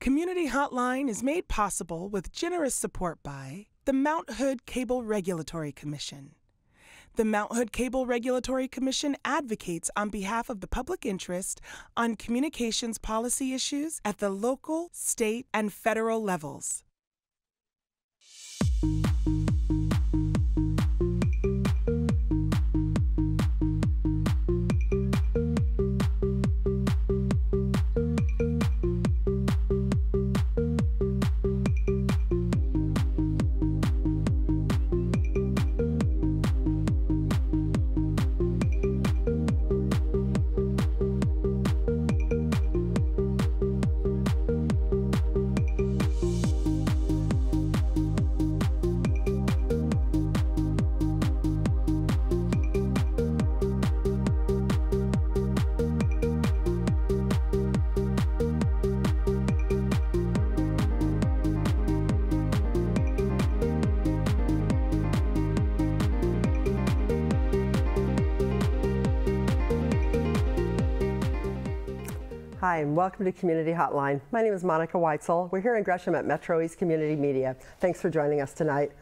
Community Hotline is made possible with generous support by the Mount Hood Cable Regulatory Commission. The Mount Hood Cable Regulatory Commission advocates on behalf of the public interest on communications policy issues at the local, state, and federal levels. Hi, and welcome to Community Hotline. My name is Monica Weitzel. We're here in Gresham at Metro East Community Media. Thanks for joining us tonight.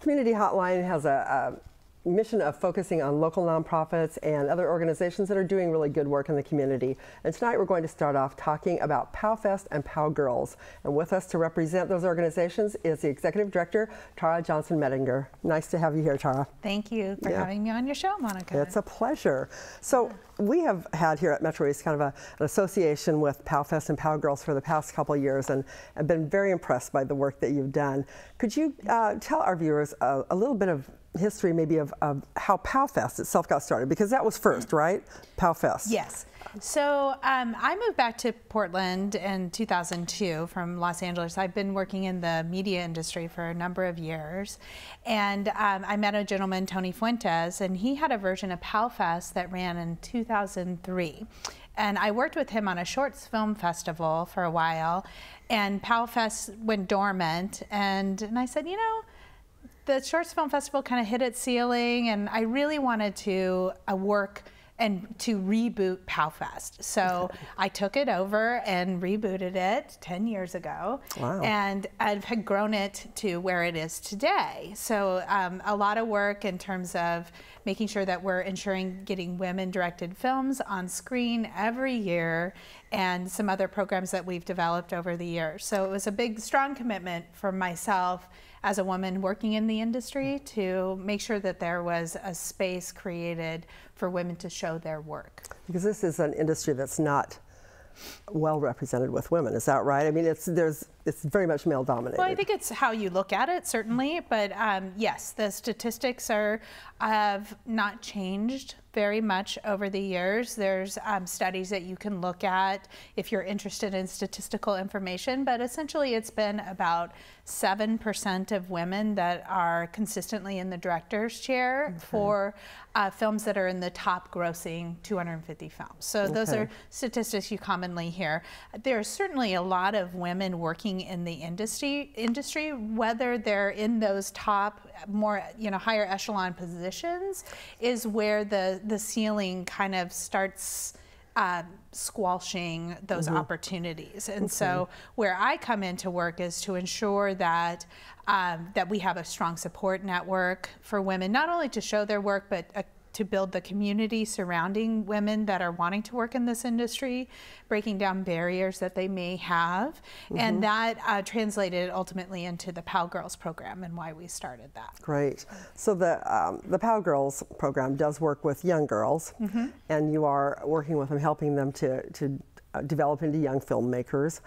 Community Hotline has a mission of focusing on local nonprofits and other organizations that are doing really good work in the community. And tonight we're going to start off talking about POWFest and POWGirls. And with us to represent those organizations is the Executive Director, Tara Johnson-Mettinger. Nice to have you here, Tara. Thank you for having me on your show, Monica. It's a pleasure. So we have had here at Metro East kind of an association with POWFest and POWGirls for the past couple of years, and I've been very impressed by the work that you've done. Could you tell our viewers a little bit of history maybe of how POWFest itself got started, because that was first, right? POWFest. Yes. So I moved back to Portland in 2002 from Los Angeles. I've been working in the media industry for a number of years, and I met a gentleman, Tony Fuentes, and he had a version of POWFest that ran in 2003. And I worked with him on a shorts film festival for a while, and POWFest went dormant, and I said, you know, the Shorts Film Festival kind of hit its ceiling, and I really wanted to work and to reboot POWFest. So I took it over and rebooted it 10 years ago. Wow. And I've had grown it to where it is today. So a lot of work in terms of making sure that we're ensuring getting women-directed films on screen every year, and some other programs that we've developed over the years. So it was a big, strong commitment for myself as a woman working in the industry to make sure that there was a space created for women to show their work. Because this is an industry that's not well represented with women, is that right? I mean, it's very much male dominated. Well, I think it's how you look at it, certainly, but yes, the statistics are have not changed very much over the years. There's studies that you can look at if you're interested in statistical information, but essentially it's been about 7% of women that are consistently in the director's chair for films that are in the top grossing 250 films. So those are statistics you commonly hear. There's certainly a lot of women working in the industry, whether they're in those top, more, you know, higher echelon positions, is where the ceiling kind of starts squelching those opportunities. And so where I come into work is to ensure that that we have a strong support network for women, not only to show their work, but to build the community surrounding women that are wanting to work in this industry, breaking down barriers that they may have. And that translated ultimately into the POWGirls program and why we started that. Great. So the POWGirls program does work with young girls, and you are working with them, helping them to develop into young filmmakers.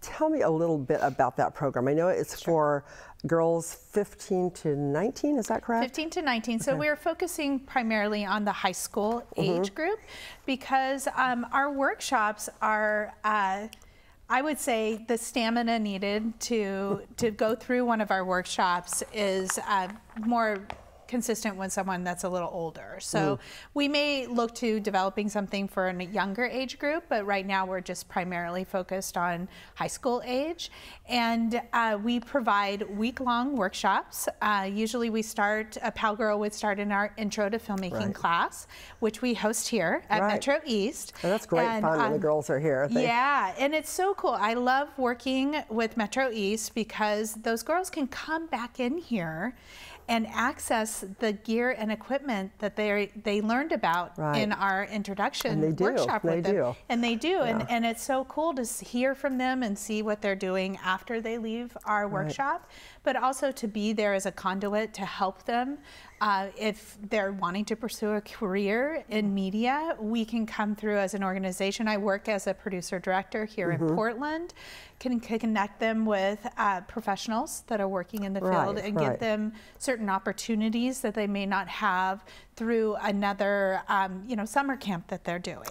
Tell me a little bit about that program. I know it's for girls 15 to 19, is that correct? 15 to 19, so we're focusing primarily on the high school age group, because our workshops are, I would say the stamina needed to go through one of our workshops is more consistent with someone that's a little older. So we may look to developing something for a younger age group, but right now we're just primarily focused on high school age. And we provide week-long workshops. Usually we start, a POWGirl would start in our intro to filmmaking class, which we host here at Metro East. And that's great fun when the girls are here. Yeah, and it's so cool. I love working with Metro East because those girls can come back in here and access the gear and equipment that they learned about in our introduction workshop with them. And they do. And it's so cool to hear from them and see what they're doing after they leave our workshop, but also to be there as a conduit to help them. If they're wanting to pursue a career in media, we can come through as an organization. I work as a producer-director here in Portland, can connect them with professionals that are working in the field and get them certain opportunities that they may not have through another summer camp that they're doing.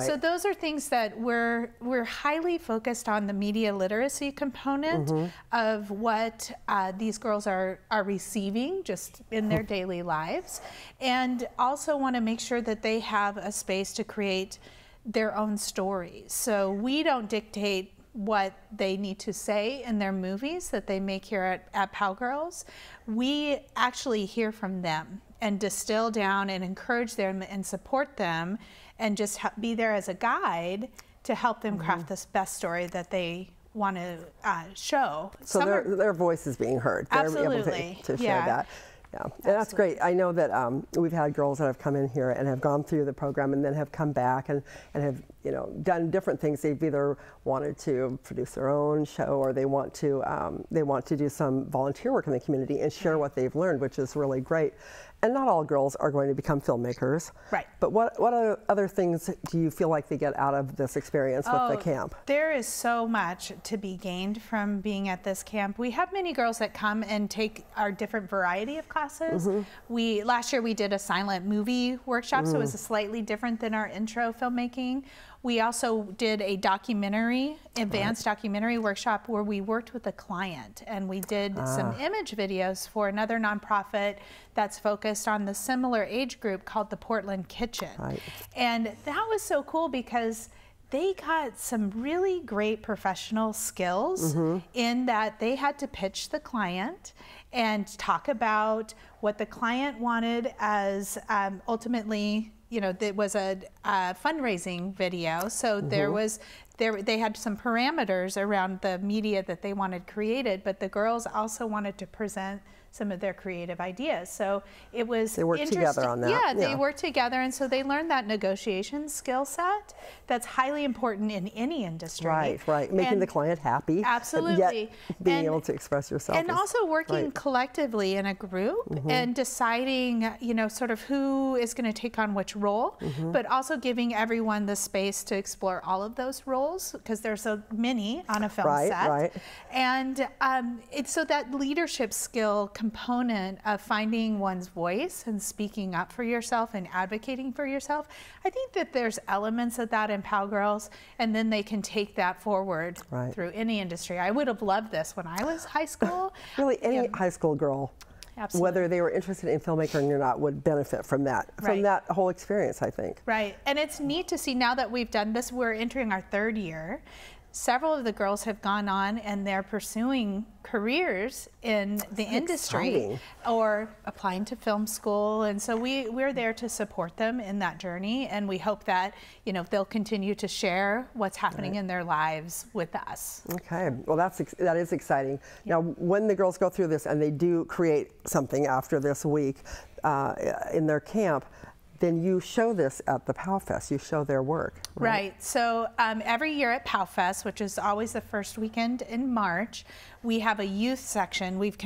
So those are things that we're highly focused on, the media literacy component of what these girls are receiving just in their daily lives, and also want to make sure that they have a space to create their own stories. So we don't dictate what they need to say in their movies that they make here at POWGirls. We actually hear from them and distill down and encourage them and support them and just be there as a guide to help them craft this best story that they want to show. So their voice is being heard. Absolutely. They're able to share that. Yeah, and that's great. I know that we've had girls that have come in here and have gone through the program and then have come back and have done different things. They've either wanted to produce their own show, or they want to do some volunteer work in the community and share what they've learned, which is really great. And not all girls are going to become filmmakers. Right. But what other things do you feel like they get out of this experience with the camp? There is so much to be gained from being at this camp. We have many girls that come and take our different variety of classes. We last year we did a silent movie workshop, so it was a slightly different than our intro filmmaking. We also did a documentary, advanced documentary workshop where we worked with a client and we did some image videos for another nonprofit that's focused on the similar age group called the Portland Kitchen. And that was so cool because they got some really great professional skills in that they had to pitch the client and talk about what the client wanted as ultimately, it was a fundraising video, so there was, they had some parameters around the media that they wanted created, but the girls also wanted to present some of their creative ideas. So it was they worked together on that. Yeah, they worked together, and so they learned that negotiation skill set that's highly important in any industry. Making the client happy. Absolutely. Yet being able to express yourself. And also working collectively in a group and deciding, sort of who is going to take on which role, but also giving everyone the space to explore all of those roles because there's so many on a film set. And it's so that leadership skill component of finding one's voice and speaking up for yourself and advocating for yourself. I think that there's elements of that in POWGirls, and then they can take that forward through any industry. I would have loved this when I was high school. Really, any high school girl, whether they were interested in filmmaking or not, would benefit from that, from that whole experience, I think. And it's neat to see now that we've done this, we're entering our third year. Several of the girls have gone on and they're pursuing careers in the industry or applying to film school, and so we're there to support them in that journey, and we hope that they'll continue to share what's happening in their lives with us. Well, that is exciting. Now when the girls go through this and they do create something after this week in their camp, then you show this at the POWFest. You show their work. So every year at POWFest, which is always the first weekend in March, we have a youth section. We've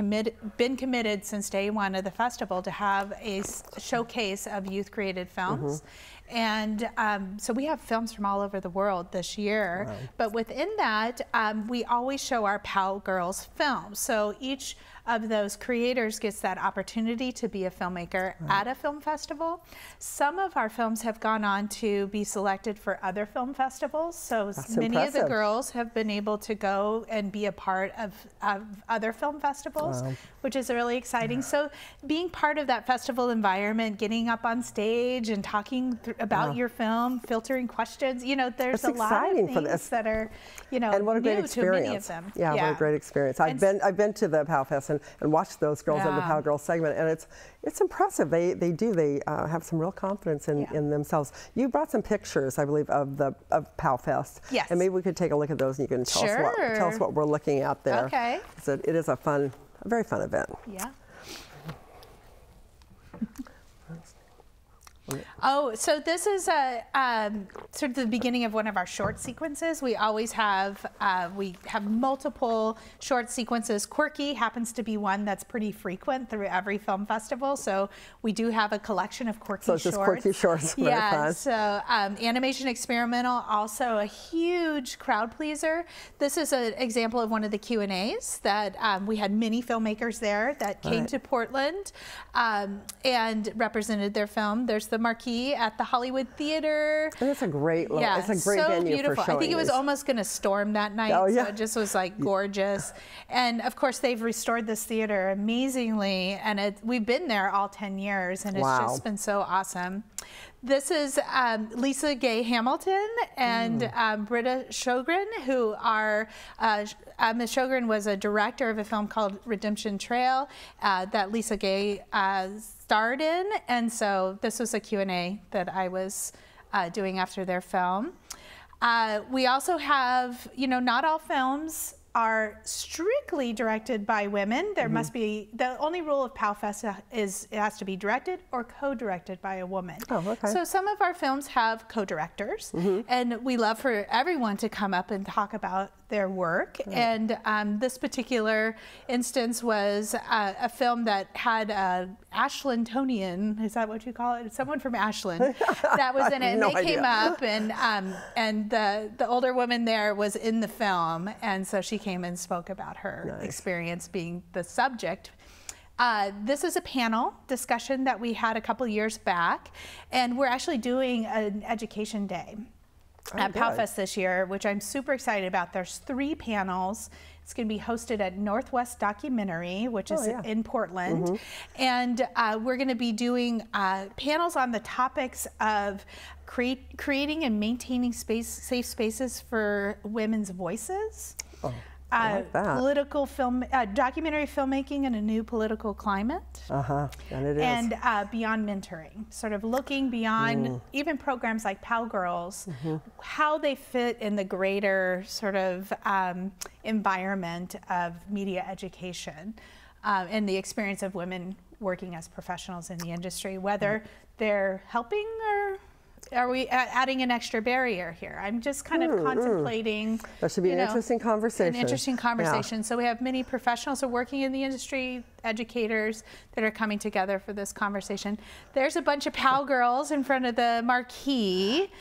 been committed since day one of the festival to have a showcase of youth-created films. And so we have films from all over the world this year. But within that, we always show our POWGirls films. So each of those creators gets that opportunity to be a filmmaker at a film festival. Some of our films have gone on to be selected for other film festivals. So many of the girls have been able to go and be a part of other film festivals, which is really exciting. So being part of that festival environment, getting up on stage and talking about your film, filtering questions, you know, there's a lot of things that are, you know, and what a great experience. Many of them. Yeah, what a great experience. I've been to the POWFest and watched those girls in the POWGirls segment, and it's impressive. They have some real confidence in themselves. You brought some pictures, I believe, of POWFest. Yes. And maybe we could take a look at those, and you can tell us what we're looking at there. Okay. So it is a fun, a very fun event. Yeah. Oh, so this is a sort of the beginning of one of our short sequences. We always have multiple short sequences. Quirky happens to be one that's pretty frequent through every film festival. So we do have a collection of quirky shorts. So just quirky shorts. Yeah. So animation experimental, also a huge crowd pleaser. This is an example of one of the Q&As that we had many filmmakers there that came to Portland and represented their film. There's the marquee at the Hollywood Theater. And it's a great little, it's a great venue beautiful. For showing I think it was almost going to storm that night. Oh, yeah. So it just was like gorgeous. And of course they've restored this theater amazingly, and we've been there all 10 years and it's just been so awesome. This is Lisa Gay Hamilton and Britta Sjogren, who are, Ms. Sjogren was a director of a film called Redemption Trail that Lisa Gay starred in, and so this was a Q&A that I was doing after their film. We also have, you know, not all films are strictly directed by women. There must be, the only rule of POWFest is it has to be directed or co-directed by a woman. Oh, okay. So some of our films have co-directors, and we love for everyone to come up and talk about their work. And this particular instance was a film that had an Ashlantonian, is that what you call it? Someone from Ashland that was in it, and they came up, and the older woman there was in the film, and so she came and spoke about her experience being the subject. This is a panel discussion that we had a couple years back, and we're actually doing an education day at POWFest this year, which I'm super excited about. There's 3 panels. It's going to be hosted at Northwest Documentary, which is in Portland. And we're going to be doing panels on the topics of creating and maintaining safe spaces for women's voices. Oh, political film, documentary filmmaking in a new political climate, and it is, and beyond mentoring, sort of looking beyond even programs like POWGirls, how they fit in the greater sort of environment of media education and the experience of women working as professionals in the industry, whether they're helping or. Are we adding an extra barrier here? I'm just kind of contemplating. That should be an interesting conversation. An interesting conversation. So we have many professionals who are working in the industry, educators that are coming together for this conversation. There's a bunch of POWGirls in front of the marquee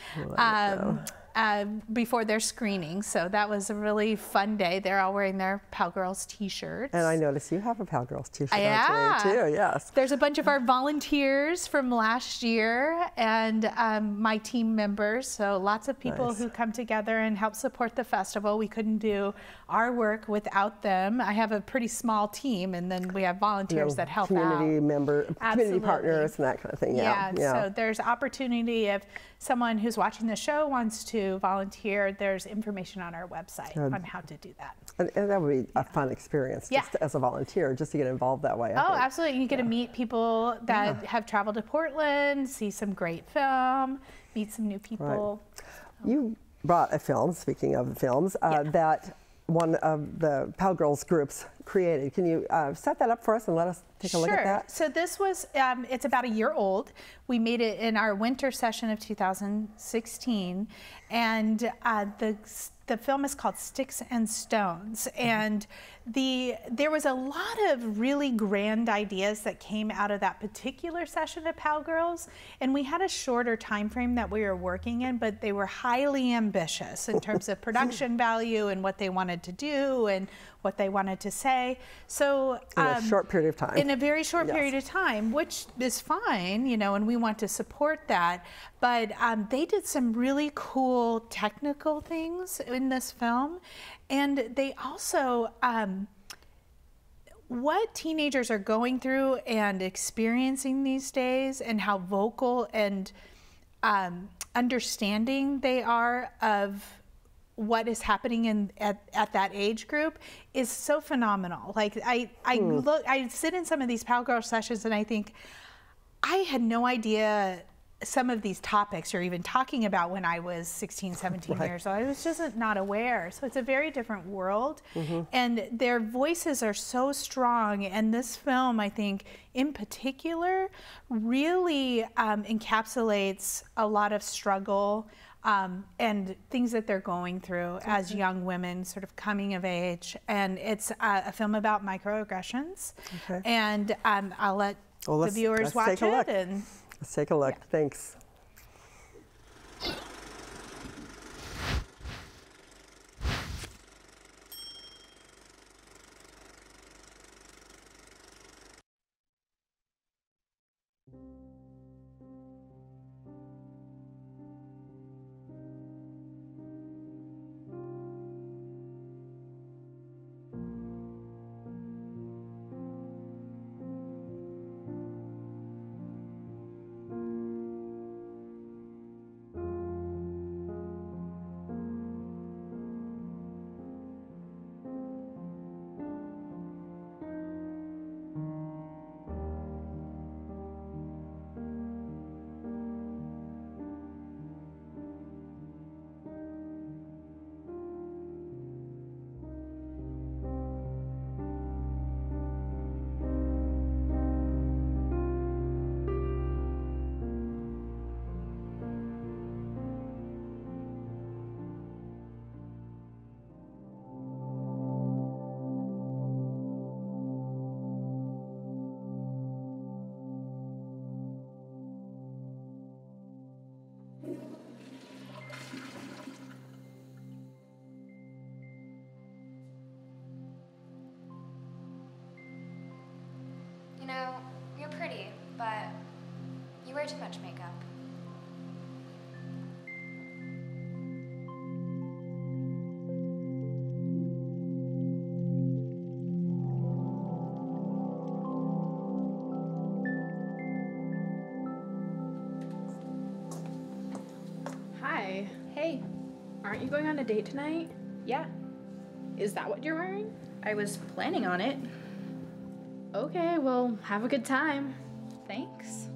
before their screening. So that was a really fun day. They're all wearing their POWGirls t-shirts. And I noticed you have a POWGirls t-shirt on today too, There's a bunch of our volunteers from last year and my team members. So lots of people who come together and help support the festival. We couldn't do our work without them. I have a pretty small team, and then we have volunteers that help out. Community partners and that kind of thing. So there's opportunity if someone who's watching the show wants to volunteer. There's information on our website on how to do that. And that would be a fun experience just as a volunteer, just to get involved that way. I think. Absolutely. You get to meet people that have traveled to Portland, see some great film, meet some new people. You brought a film, speaking of films, that one of the POWGirls groups created. Can you set that up for us and let us take a look at that? Sure. So this was, it's about a year old. We made it in our winter session of 2016, and the film is called Sticks and Stones, and there was a lot of really grand ideas that came out of that particular session of POWGirls, and we had a shorter time frame that we were working in, but they were highly ambitious in terms of production value and what they wanted to do and what they wanted to say. So in a short period of time. In a very short period of time, which is fine, you know, and we want to support that. But they did some really cool technical things in this film. And they also, what teenagers are going through and experiencing these days, and how vocal and understanding they are of what is happening in at that age group is so phenomenal. Like I sit in some of these POWGirl sessions and I think, I had no idea some of these topics you're even talking about when I was 16, 17 years old. I was just not aware. So it's a very different world. And their voices are so strong. And this film, I think, in particular, really encapsulates a lot of struggle and things that they're going through as young women sort of coming of age. And it's a film about microaggressions. And I'll let the viewers watch it. And let's take a look. Thanks. But you wear too much makeup. Hi. Hey. Aren't you going on a date tonight? Yeah. Is that what you're wearing? I was planning on it. Okay, well, have a good time. Thanks.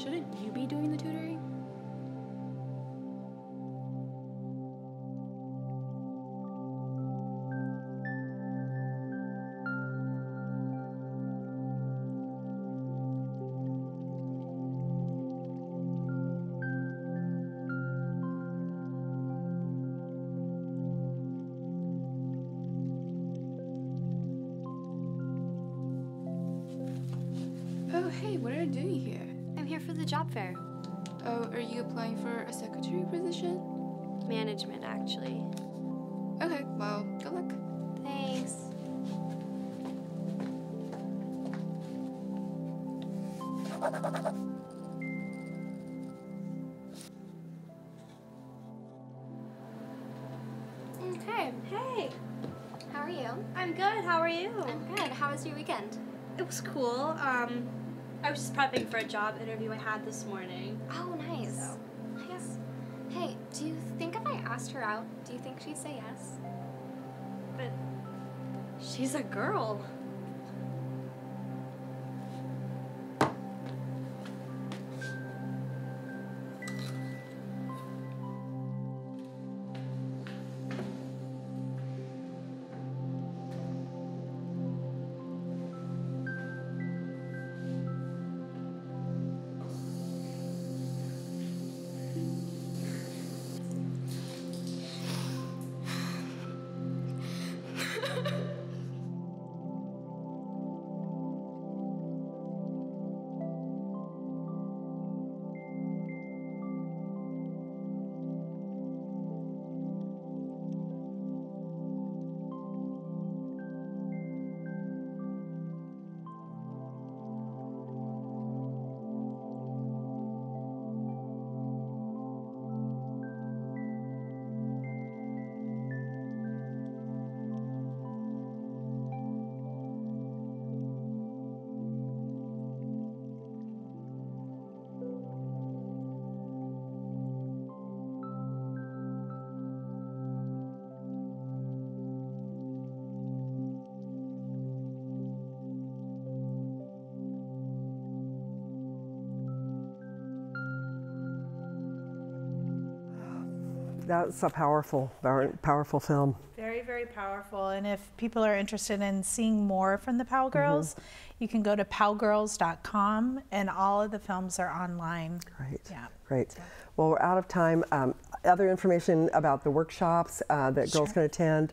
Shouldn't you be doing the tutoring? Job fair. Oh, are you applying for a secretary position? Management, actually. Okay, well, good luck. Thanks. Okay. Hey. How are you? I'm good. How are you? I'm good. How was your weekend? It was cool. I was just prepping for a job interview I had this morning. Oh, nice. So. Nice. Hey, do you think if I asked her out, do you think she'd say yes? But she's a girl. That's a powerful film. Very, very powerful. And if people are interested in seeing more from the POWGirls, you can go to POWGirls.com, and all of the films are online. Great. Yeah. Great. So. Well, we're out of time. Other information about the workshops that girls can attend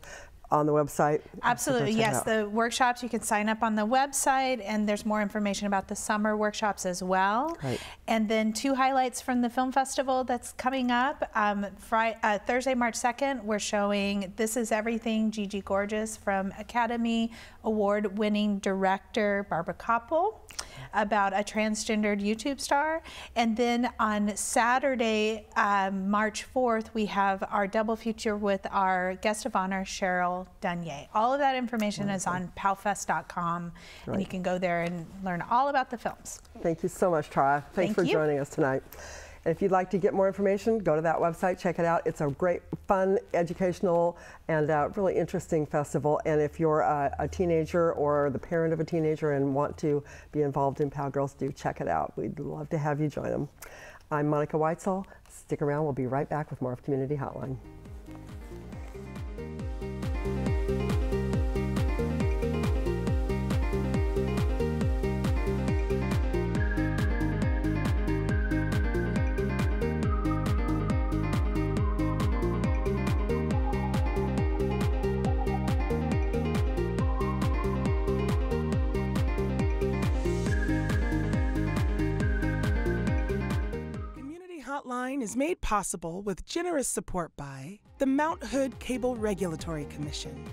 on the website? Absolutely, yes. The workshops, you can sign up on the website, and there's more information about the summer workshops as well. Right. And then two highlights from the film festival that's coming up. Thursday, March 2nd, we're showing This Is Everything, Gigi Gorgeous, from Academy Award-winning director Barbara Kopple, about a transgendered YouTube star. And then on Saturday, March 4th, we have our double feature with our guest of honor, Cheryl Dunye. All of that information is on powfest.com, and you can go there and learn all about the films. Thank you so much, Tara. Thanks for joining us tonight. And if you'd like to get more information, go to that website, check it out. It's a great, fun, educational, and really interesting festival. And if you're a teenager or the parent of a teenager and want to be involved in POWGirls, do check it out. We'd love to have you join them. I'm Monica Weitzel. Stick around. We'll be right back with more of Community Hotline. Hotline is made possible with generous support by the Mount Hood Cable Regulatory Commission.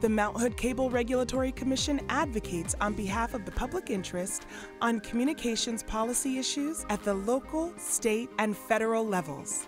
The Mount Hood Cable Regulatory Commission advocates on behalf of the public interest on communications policy issues at the local, state, and federal levels.